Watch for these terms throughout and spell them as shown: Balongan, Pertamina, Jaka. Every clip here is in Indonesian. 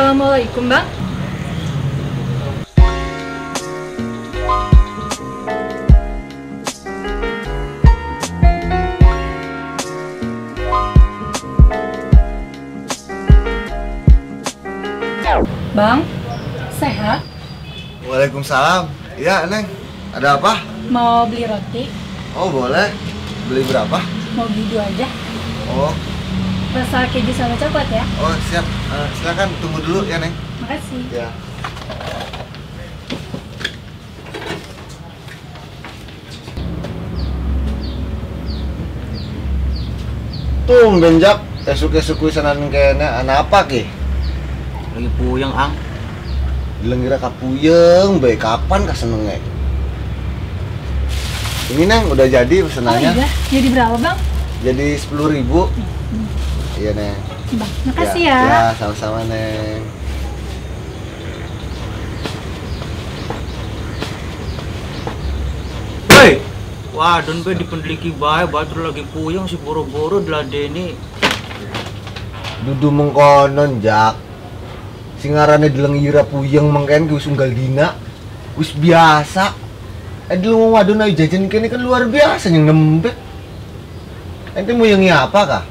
Assalamualaikum, Bang. Bang, sehat? Waalaikumsalam. Iya, Neng. Ada apa? Mau beli roti? Oh, boleh. Beli berapa? Mau beli 2 aja. Oh. Rasa keju sama coklat ya? Oh, siap. Silakan tunggu dulu ya, Neng. Makasih. Ya. Tung benjak esuk-esuk wisanan kayaknya anak apa ki? Lagi puyeng, Ang. Dilenggara ka puyeng, baik kapan ka senenge? Ini, Neng, udah jadi pesenannya. Oh iya, jadi berapa, Bang? Jadi 10.000. Iya, Neng. Bang, makasih ya. Ya, sama-sama, Neng. Hei! Wah, don gue dipendeliki bae, batur lagi puyeng si boro-boro diladeni. Dudu mengkonon, Jak. Singarane dilengira puyeng mengken geus unggal dina. Wis biasa. Dulu wadon ayu jajan kene kan luar biasa yang nembek. Ente mau yang apa kah?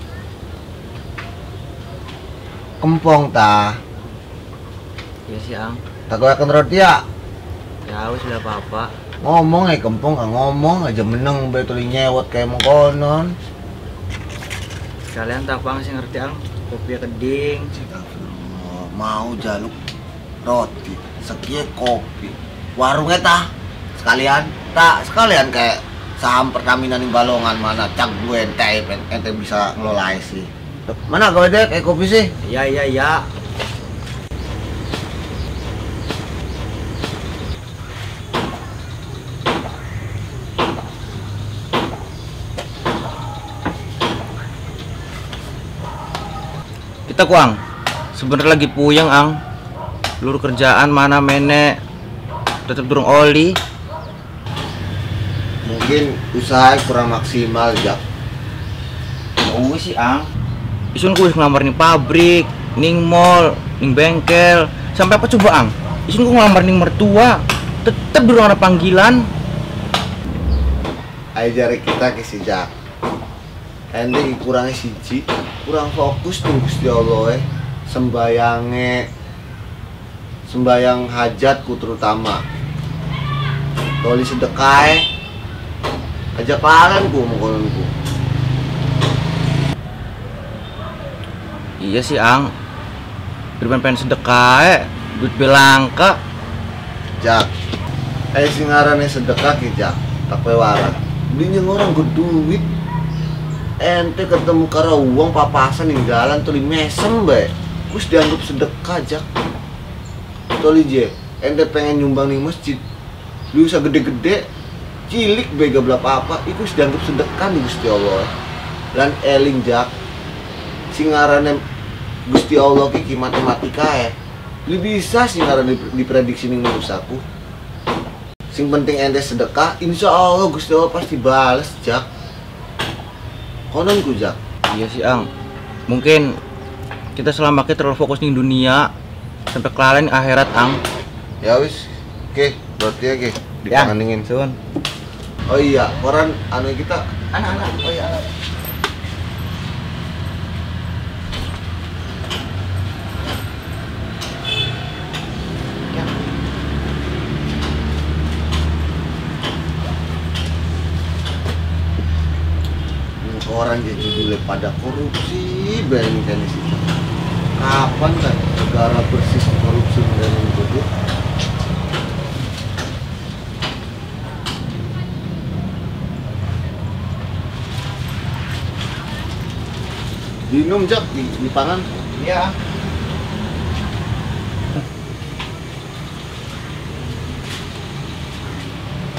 Kempong ta. Iya sih, Ang. Tak akan roti ya? Ya, wis lah apa-apa. Ngomong aja kempong, gak ngomong aja meneng bae tuli nyewot kayak mengkonon. Kalian tak pang sih ngerti, Ang. Kopi keding. Mau jaluk roti, sekieu kopi. Warungnya tah sekalian, tak sekalian kayak saham Pertamina ning Balongan mana cak gue ente bisa ngelola sih. Mana kau dek, kopi sih? Ya. Kita kuang, sebenernya lagi puyeng, Ang. Lur kerjaan mana menek, tetep durung oli. Mungkin usaha kurang maksimal, Jak. Oh sih, Ang. Isun ku wis ngelamar ning pabrik, ning mall, ning bengkel, sampai apa coba, Ang? Isun ku ngelamar ning mertua, tetep durung ana panggilan. Ayo jari kita ke si Jak. Ente kurangnya siji, kurang fokus ning Gusti Allah e. Sembayang hajatku terutama. Toli sedekah aja paranku mengkononku. Iya sih, Ang. Berpen pengen sedekah, duit belangka. Jak, sing ngarannya sedekah ki, Jak. Tak pewaran. Belinya orang berduit. Ente ketemu karo uang papasan ning jalan tuli mesem bae. Kus dianggap sedekah, Jak. Tuli je, ente pengen nyumbang ning masjid. Lu usah gede-gede, cilik bae gak apa-apa, iku wis dianggap sedekah ning Gusti Allah. Lan eling, Jak. Singarane Gusti Allah ki matematika ya. Lu bisa singarane diprediksi ning usahaku. Sing penting ente sedekah, insya Allah Gusti Allah pasti bales, Jak. Kononku, Jak. Iya sih, Ang. Mungkin kita selama ini terlalu fokus ning dunia sampai kelalen akhirat, Ang. Ya wis. Oke, berarti ya ki dipangandingin suwun. Oh iya, koran anu kita anak-anak. Oh iya. Orang jadi dulu pada korupsi bayangkan sih. Kapan kan negara bersih korupsi dan begitu? Minum Jak di pangan. Iya.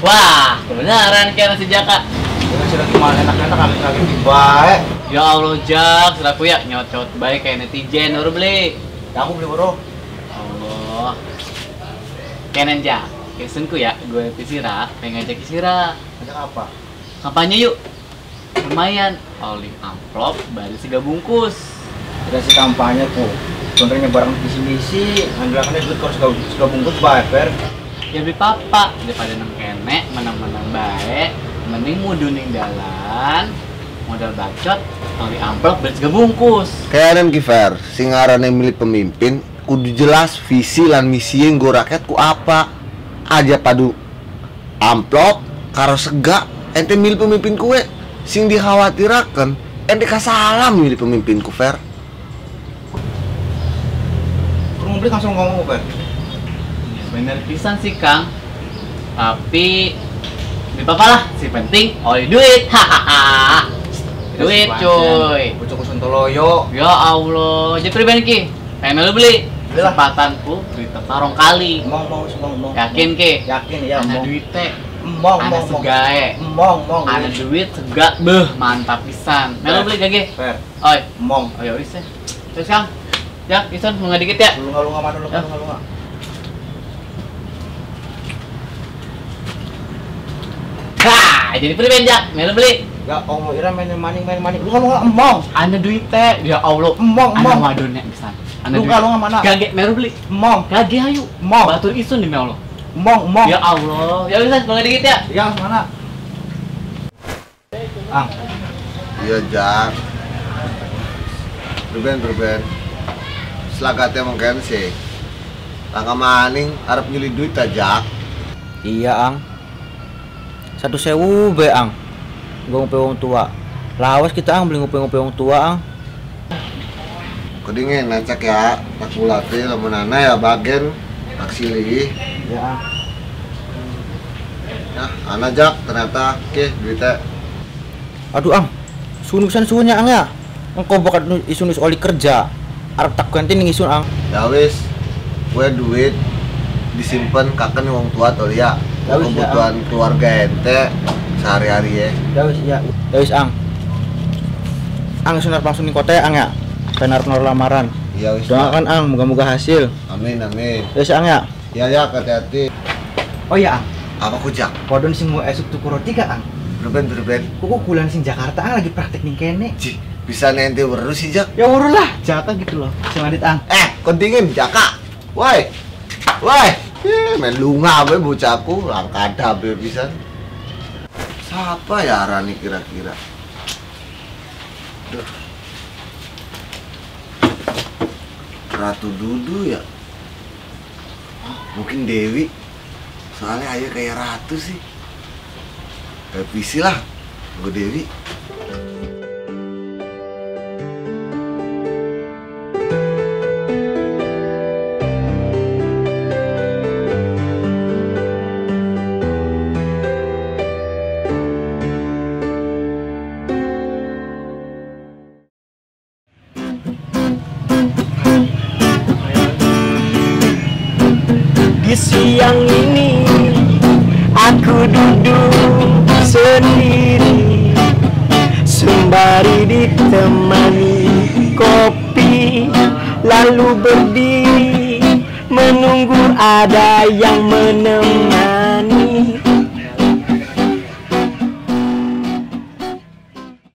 Wah, beneran kayak nasi Jaka. Nasi lagi malah enak-enak habis baik. Ya Allah Jak, seraku ya nyocot baik kayak netizen urus beli. Ya, aku beli urus. Allah. Kenen Jak, kesenku ya gue Sira, pengen ngajak Sira. Ngajak apa? Kampanye yuk. Lumayan, oleh amplop baru 3 bungkus. Ada si kampanye kok. Contohnya barang di sini sih, anggarannya duit kos 3 bungkus baik, per. Ya bi papa daripada nang kenek menang-menang baik mending muduning dalan modal bacot oli amplop beli 3 bungkus keren Giver sing arane milih pemimpin kudu jelas visi lan misi nggo rakyat ku apa aja padu amplop karo sega ente milih pemimpin kuwe sing dikhawatirkan ente kasalah milih pemimpin ku Fer kurang beli langsung ngomong Fer. Bener pisan sih Kang, tapi di papa lah, si penting oleh duit, hahaha, duit cuy. Bucuk Suntoloyo. Ya Allah, jadi pribadi ki, pengen lu beli. Kesempatanku beli teparong kali. Mong. Yakin ki? Yakin ya. Ada duit teh. Mong. Ada segae. Mong. Ada duit sega, beh mantap pisan. Pengen lu beli gak ki? Fair. Oi, mong. Ayo ris ya. Terus Kang, ya pisan mau nggak dikit ya? Lu nggak. Jadi beli Jak, melu beli. Ya Allah, ira maning. Lu kalau emong, ana duit teh. Ya Allah, emong. Ana wadonnya pisan. Ana duit. Lu kalau mana? Gage melu beli. Emong, gage ayu. Emong. Batur isun di Allah. Emong. Ya Allah. Ya bisa bangga dikit ya. Ya mana? Ang. Iya Jak. Ruben. Selagate mongken sih. Langka maning arep nyuli duit ta Jak. Iya, Ang. 1.000 be Ang. Gua ngumpul wong tua. Lawas kita Ang beli ngumpul wong tua Ang. Kedingin ngecek ya. Tak kulati lemenana ya bagen taksi lagi. Ya. Nah, ana Jak ternyata oke duitnya. Aduh Ang. Sunusan sunya Ang ya. Engko bakat isunus oli kerja. Arep tak ganti ning isun Ang. Ya wis. Gue duit disimpen kaken wong tua tol ya. Kebutuhan ya, keluarga ente sehari-hari ya. Yawis Ang. Ang senar langsung di kota ya Ang ya. Benar-benar lamaran. Yawis. Doakan Ang, moga-moga hasil. Amin. Yawis Ang ya. Ya, hati-hati. Oh iya Ang. Apa kujak? Podon sing mau esuk tuku roti gak Ang? Berben. Kuku kulan sing Jakarta Ang lagi praktek ning kene. Cih, bisa nanti weruh sih Jak. Ya weruh lah, Jaka gitu loh. Selanjut Ang. Kontingin Jaka. Woi. Main lunga apa bocahku, langkada bebisan. Siapa ya Rani kira-kira? Ratu Dudu ya? Mungkin Dewi. Soalnya ayah kayak ratu sih. Kayak PC lah, gue Dewi. Di siang ini aku duduk sendiri sembari ditemani kopi lalu berdiri menunggu ada yang menemani.